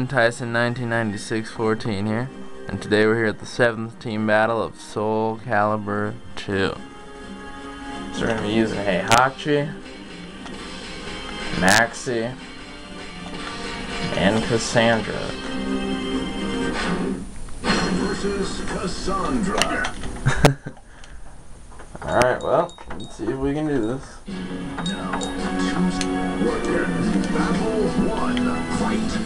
everyone, Tyson199614 here, and today we're here at the 7th team battle of Soul Calibur 2. So we're going to be using Heihachi, Maxi, and Cassandra. Versus Cassandra. Alright, well, let's see if we can do this. Now, choose workers. Battle 1, fight!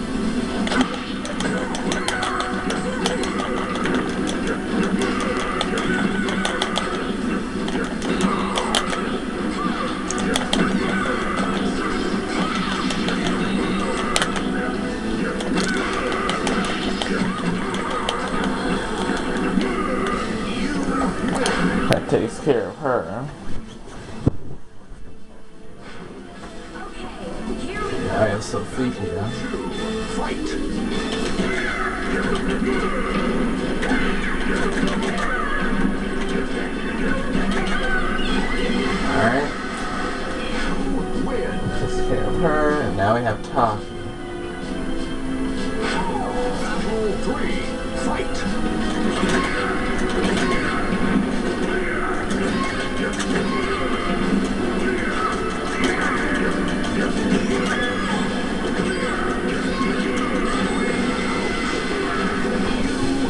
Takes care of her. Okay, here we go. I have Sofita. Alright. Takes care of her, and now we have Toph. Battle 3, fight!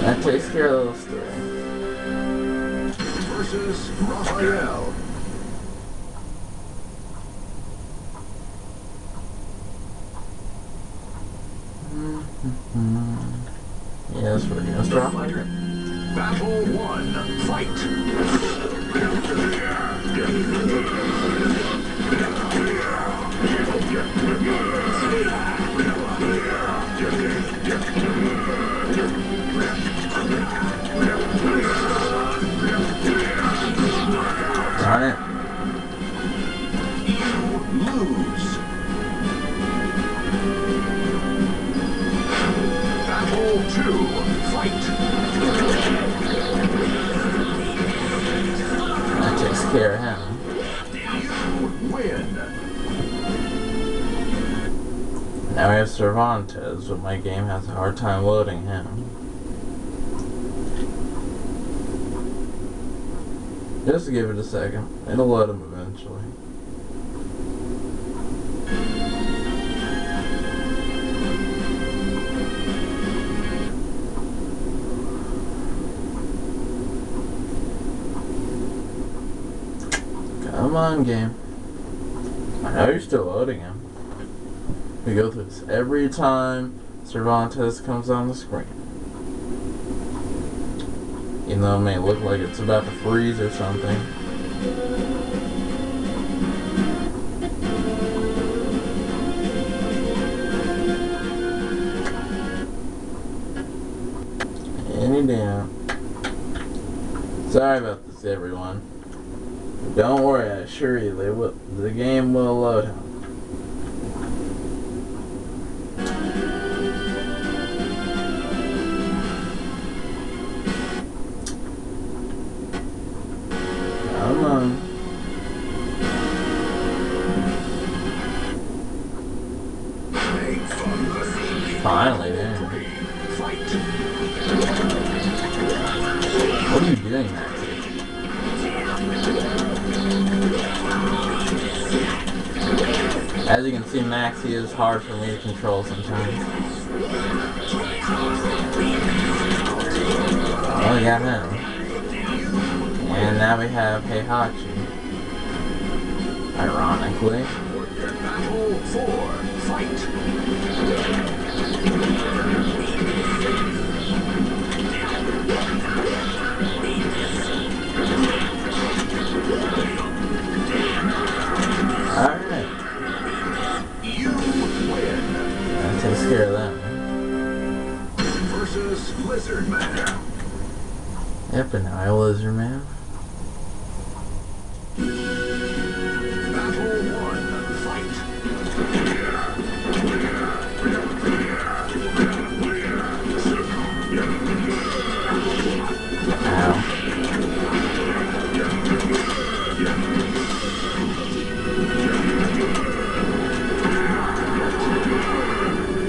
That takes care of those three. Versus Rafael. Yes, we're gonna start. Battle 1, fight! Alright. You lose. Battle 2, fight. That takes care of him. You win. Now we have Cervantes, but my game has a hard time loading him. Just give it a second. It'll load him eventually. Come on, game. I know you're still loading him. We go through this every time Cervantes comes on the screen. Even though it may look like it's about to freeze or something. Any damn. Sorry about this, everyone. Don't worry, I assure you, the game will load him. Finally, man. What are you doing, Maxi? As you can see, Maxi is hard for me to control sometimes. Oh, we got him. And now we have Heihachi. Ironically. Battle 4, fight! Lizard Man. Yep, and I Lizard Man. Battle 1, fight. Ow.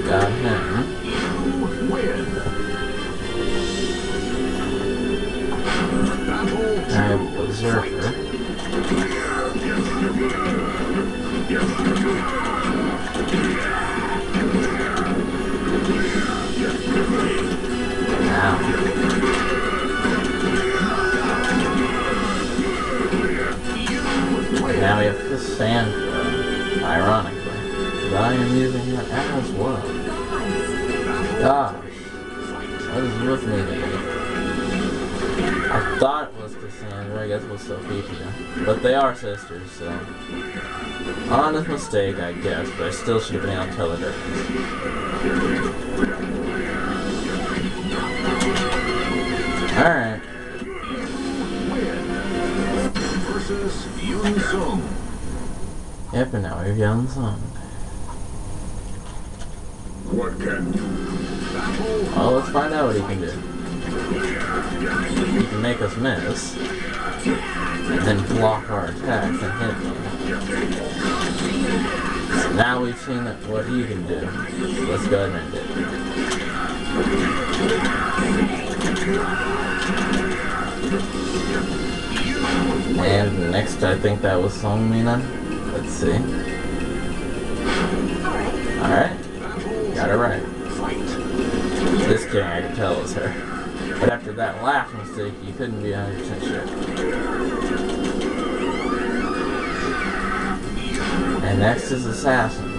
Got him. observer. Now we have the sand drum, ironically, but I am using it as well. Gosh, what is with me today? I thought it was Cassandra, I guess it was Sofita, but they are sisters, so... Honest mistake, I guess, but I still should have been able to tell the difference. Alright. Yun Song. Yep, and now we've Yun Song. What can you do? Well, let's find out what he can do. He can make us miss, and then block our attacks and hit them. So now we've seen what he can do. So let's go ahead and end it. And next, I think that was Song Mina. Let's see. Alright. Got it right. This game, I can tell, is her. But after that laugh mistake, you couldn't be 100% sure. And next is Assassin.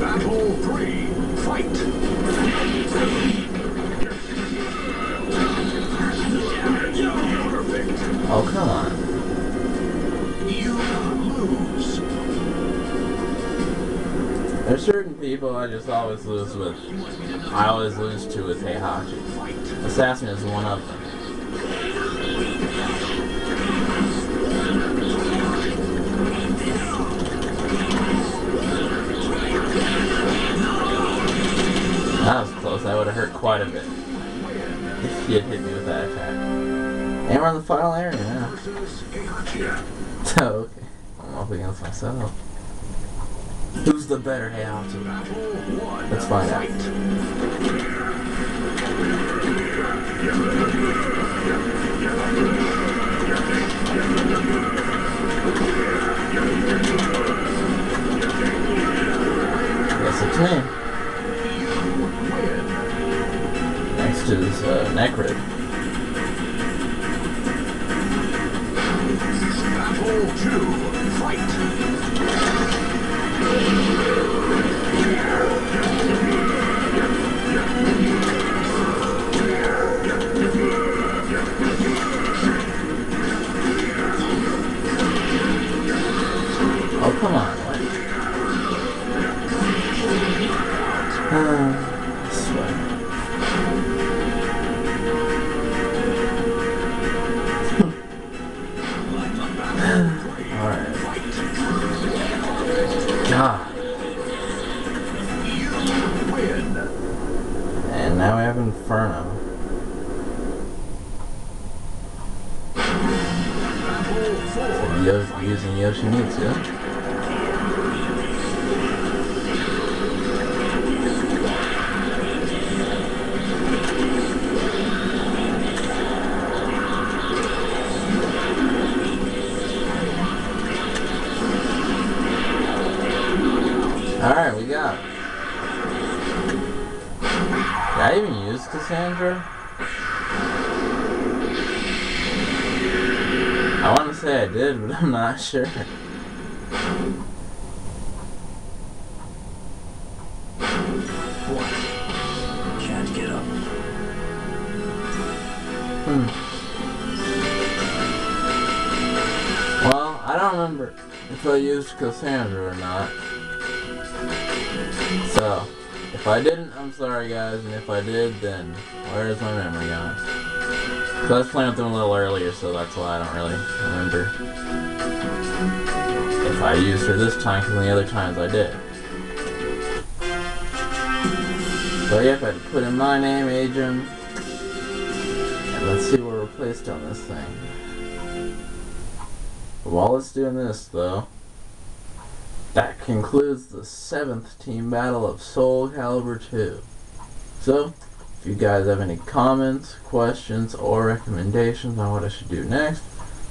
Battle 3. Fight. Oh, come on. You lose. There's certain people I just always lose with. I always lose to with Heihachi. Assassin is one of them. That was close. That would have hurt quite a bit if he had hit me with that attack. And we're in the final area now. So, okay. I'm up against myself. Who's the better Heihachi? Let's find out. Yes, it's me. Next is Necrid. Fight. Oh, come on. Inferno. Using Yoshimitsu. Alright, we got it. Did I even use Cassandra? I want to say I did, but I'm not sure. What? Can't get up. Well, I don't remember if I used Cassandra or not. So... if I didn't, I'm sorry guys, and if I did, then where's my memory gone? Because I was playing with them a little earlier, so that's why I don't really remember if I used her this time, because the other times I did. So yep, I put in my name, Adrian, and let's see where we're placed on this thing. While it's doing this, though, that concludes the 7th team battle of Soul Calibur 2. So, If you guys have any comments, questions, or recommendations on what I should do next,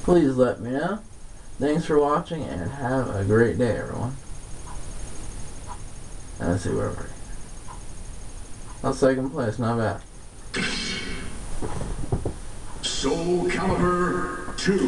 please let me know. Thanks for watching and have a great day, everyone. And let's see where we're at. That's second place, not bad. Soul Calibur 2.